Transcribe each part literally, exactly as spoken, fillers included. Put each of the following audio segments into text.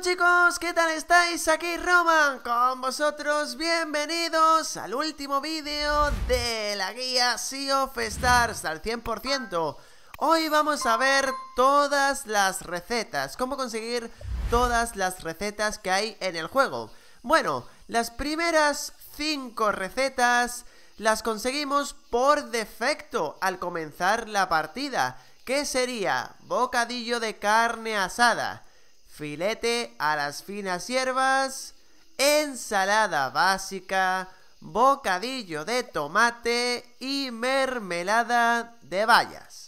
Hola chicos, ¿qué tal estáis? Aquí Roman con vosotros, bienvenidos al último vídeo de la guía Sea of Stars al cien por ciento. Hoy vamos a ver todas las recetas, cómo conseguir todas las recetas que hay en el juego. Bueno, las primeras cinco recetas las conseguimos por defecto al comenzar la partida, que sería bocadillo de carne asada, filete a las finas hierbas, ensalada básica, bocadillo de tomate y mermelada de bayas.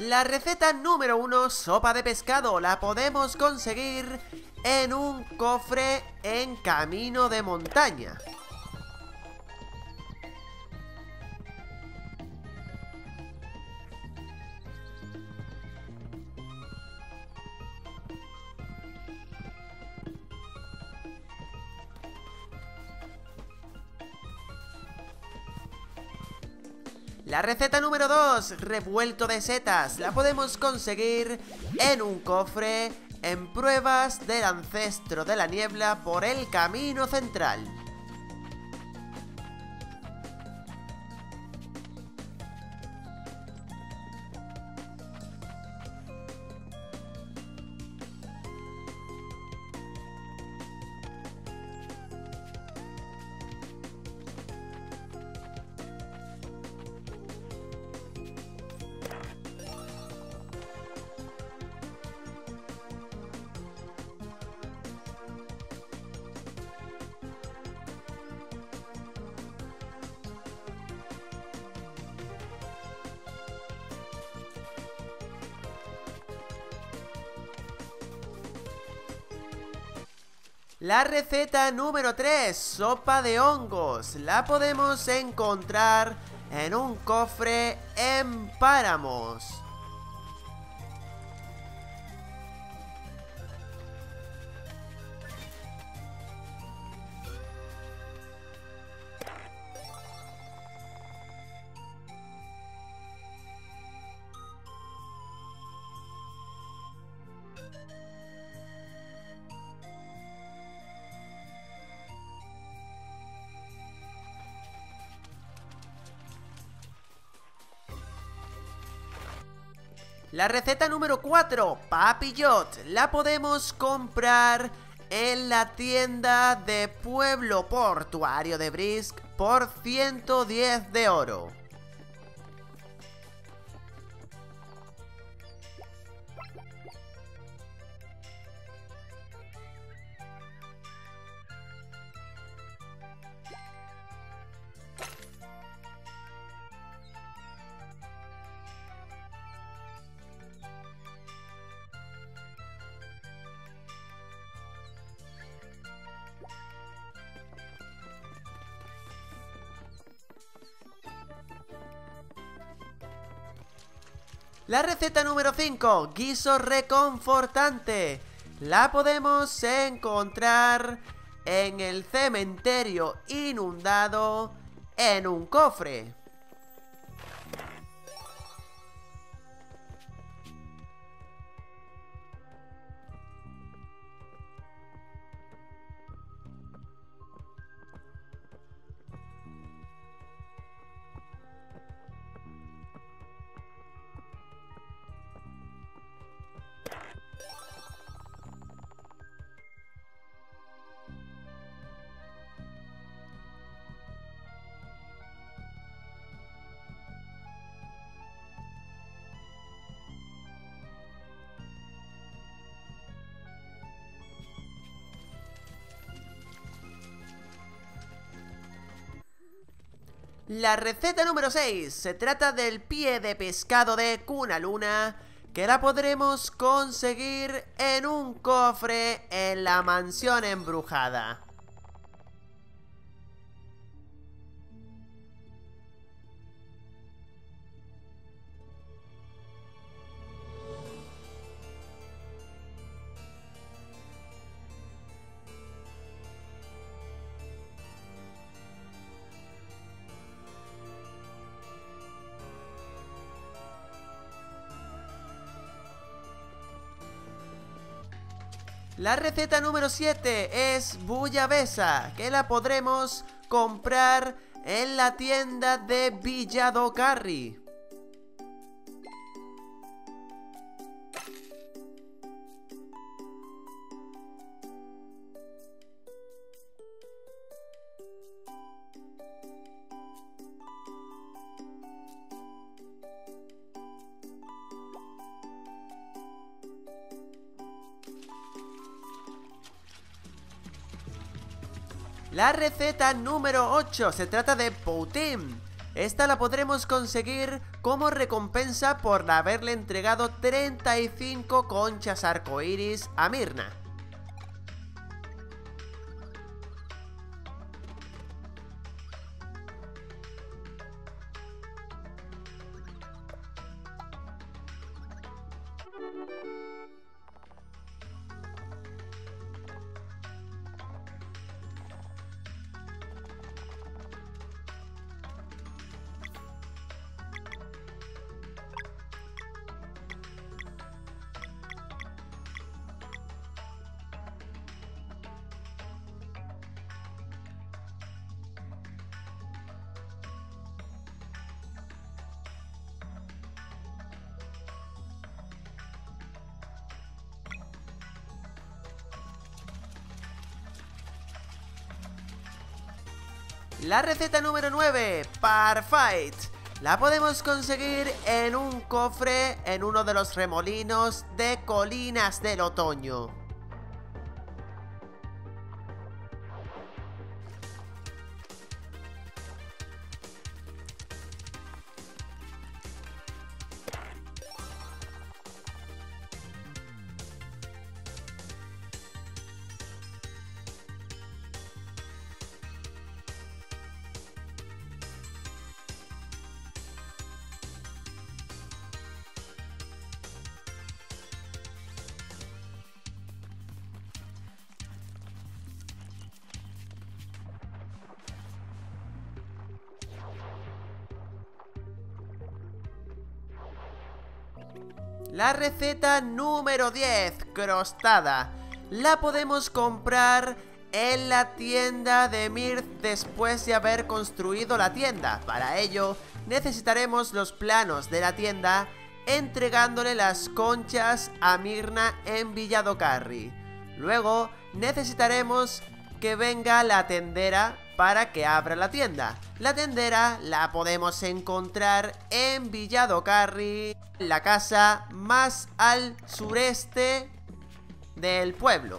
La receta número uno, sopa de pescado, la podemos conseguir en un cofre en Camino de Montaña. La receta número dos, revuelto de setas, la podemos conseguir en un cofre en Pruebas del Ancestro de la Niebla por el Camino Central. La receta número tres, sopa de hongos, la podemos encontrar en un cofre en Paramos. La receta número cuatro, Papillot, la podemos comprar en la tienda de Pueblo Portuario de Brisk por ciento diez de oro. La receta número cinco, guiso reconfortante, la podemos encontrar en el cementerio inundado en un cofre. La receta número seis se trata del pie de pescado de Cunaluna, que la podremos conseguir en un cofre en la Mansión Embrujada. La receta número siete es Bullabesa, que la podremos comprar en la tienda de Villa Docarri. La receta número ocho se trata de Poutine. Esta la podremos conseguir como recompensa por haberle entregado treinta y cinco conchas arcoiris a Mirna. La receta número nueve, Parfait, la podemos conseguir en un cofre en uno de los remolinos de Colinas del Otoño. La receta número diez, crostada, la podemos comprar en la tienda de Mirth después de haber construido la tienda. Para ello necesitaremos los planos de la tienda, entregándole las conchas a Mirna en Villa Docarri. Luego necesitaremos que venga la tendera para que abra la tienda. La tendera la podemos encontrar en Villa Docarri, la casa más al sureste del pueblo.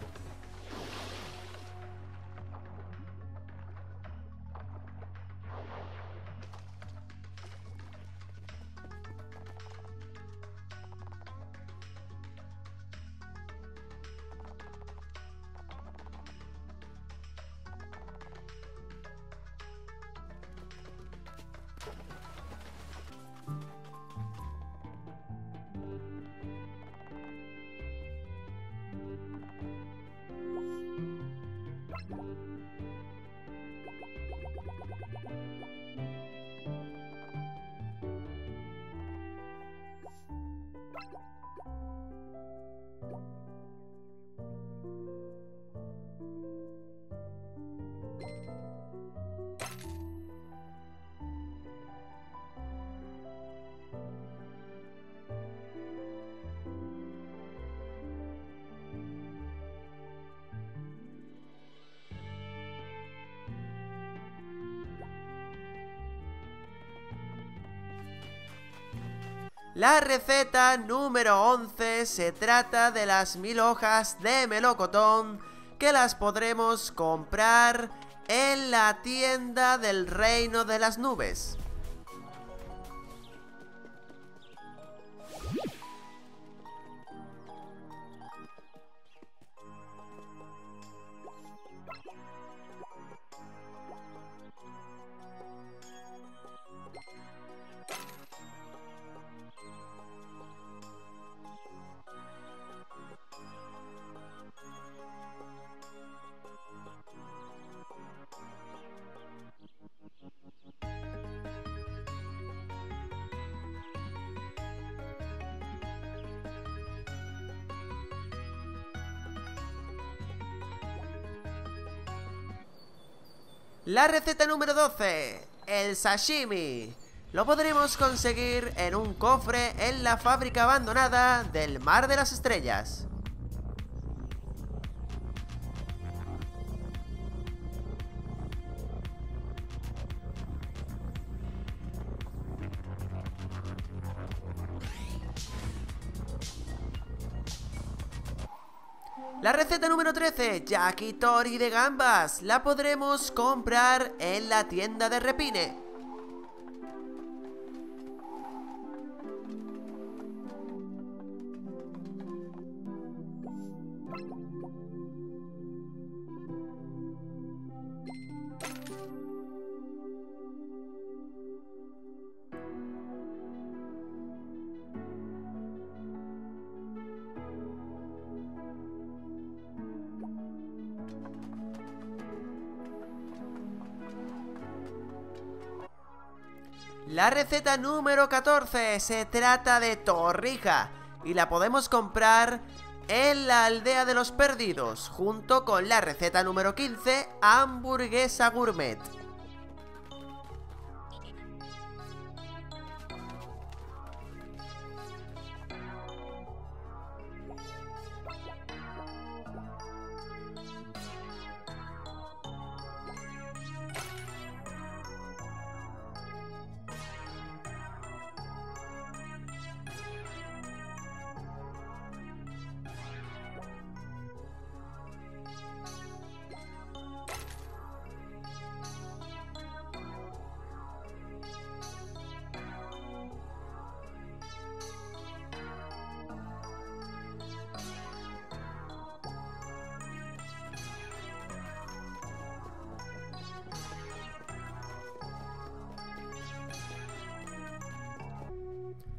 La receta número once se trata de las milhojas de melocotón, que las podremos comprar en la tienda del Reino de las Nubes. La receta número doce, el sashimi. Lo podremos conseguir en un cofre en la fábrica abandonada del Mar de las Estrellas. La receta número trece, Yakitori de Gambas, la podremos comprar en la tienda de Repine. La receta número catorce se trata de torrija y la podemos comprar en la aldea de los perdidos junto con la receta número quince, hamburguesa gourmet.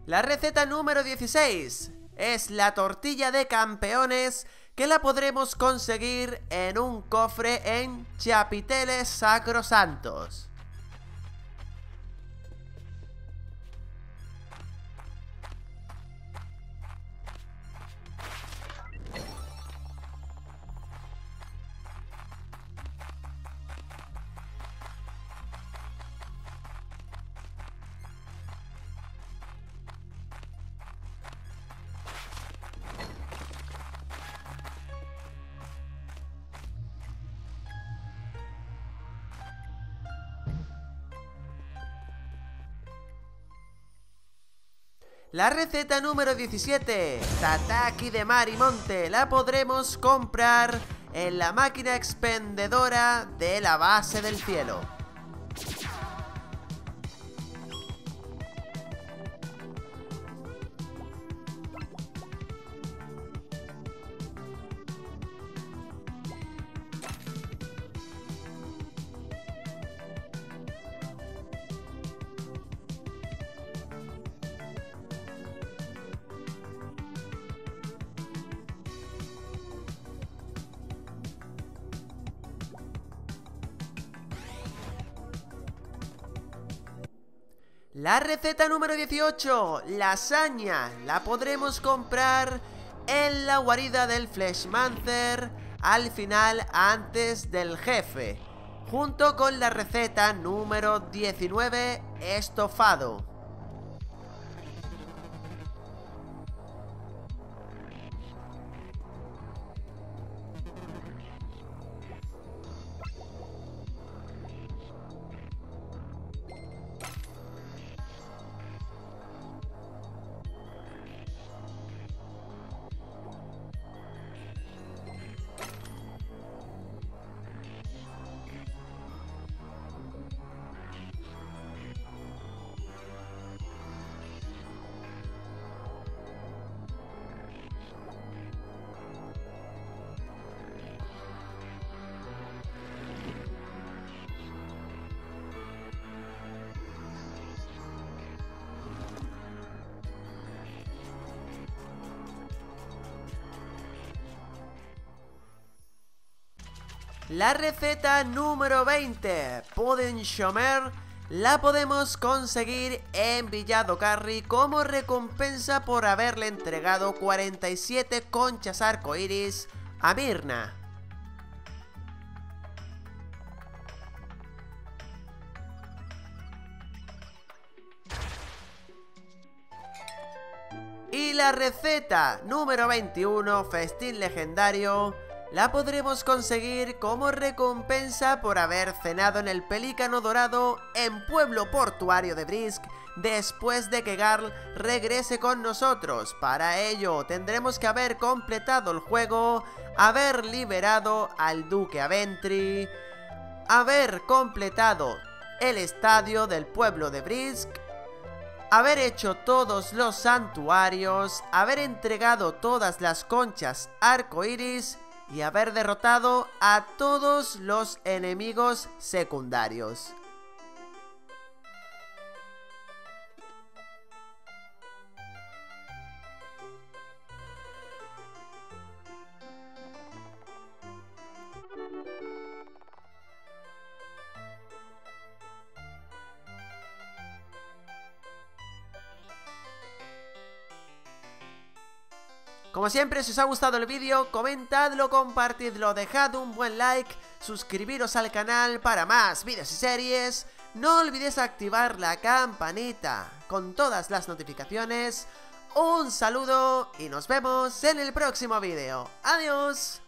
La receta número dieciséis es la tortilla de campeones, que la podremos conseguir en un cofre en Chapiteles Sacrosantos. La receta número diecisiete, tataki de mar y monte, la podremos comprar en la máquina expendedora de la base del cielo. La receta número dieciocho, lasaña, la podremos comprar en la guarida del Fleshmancer al final antes del jefe, junto con la receta número diecinueve, estofado. La receta número veinte, Pudding Shomer, la podemos conseguir en Villa Docarri como recompensa por haberle entregado cuarenta y siete conchas arcoiris a Mirna. Y la receta número veintiuno, festín legendario, la podremos conseguir como recompensa por haber cenado en el Pelícano Dorado en Pueblo Portuario de Brisk después de que Garl regrese con nosotros. Para ello tendremos que haber completado el juego, haber liberado al Duque Aventry, haber completado el estadio del Pueblo de Brisk, haber hecho todos los santuarios, haber entregado todas las conchas arcoiris y haber derrotado a todos los enemigos secundarios. Como siempre, si os ha gustado el vídeo, comentadlo, compartidlo, dejad un buen like, suscribiros al canal para más vídeos y series, no olvidéis activar la campanita con todas las notificaciones, un saludo y nos vemos en el próximo vídeo. ¡Adiós!